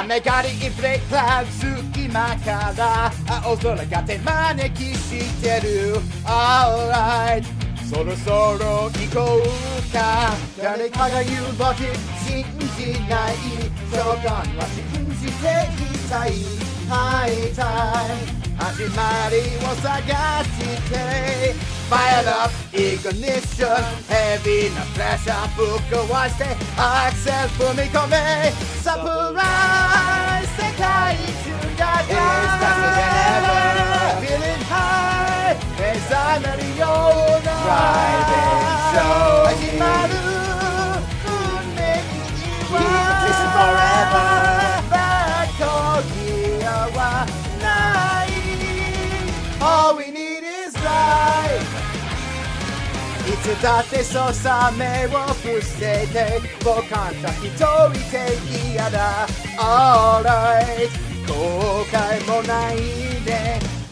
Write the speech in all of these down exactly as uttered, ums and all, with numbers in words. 雨がリーフレクター隙間から青空が手招きしてる Alright そろそろ行こうか。誰かが言う僕信じない。そうかんは信じていたい。はいたい始まりを探して Fire up ignition ヘビーなプレッシャーぶっ壊してアクセス踏み込めサプライズ世界中が大 It's better than ever Feeling high 目覚めるような Driving show 始まる運命には This is forever バッコギアはAll we need is life いつだってそうさ目を伏せて僕あんた一人で嫌だ Alright 後悔もないで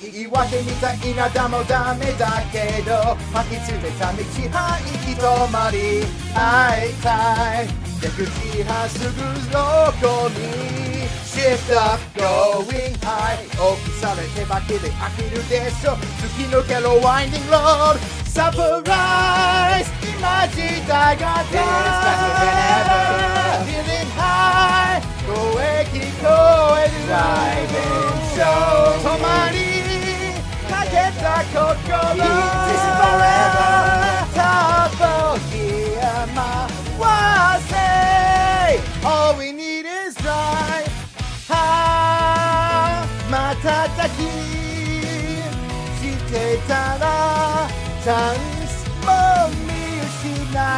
言い訳みたいなだもダメだけど吐きつめた道は行き止まり会いたい出口はすぐ横にShift up, going high 大きされてばきで飽きるでしょ突き抜けろ Winding Road サプライズ今時代が出る It's better than ever Feeling high 声聞こえる Driving show 止まりかけた心 This is forever ターボギア回せ All we need is drive叩きしてたらチャンスも見失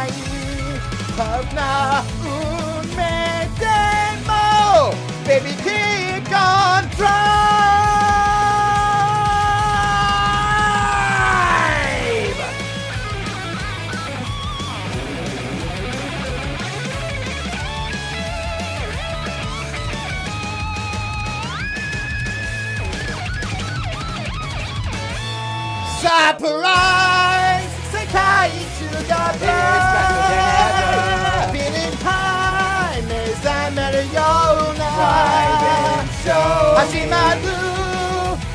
いこんな運命でも Baby keep on drive Surprise! 世界中が出る Feeling high 目覚めるような Driving show 始まる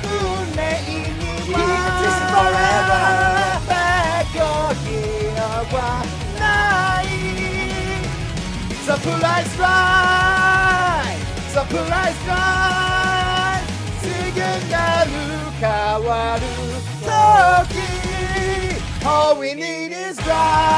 運命には This is forever ベコギアはない Surprise ride Surprise ride すぐなる変わるAll we need is drive.